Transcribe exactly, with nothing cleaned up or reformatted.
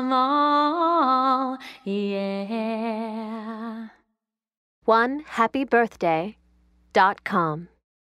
Shamal, yeah. one happy birthday dot com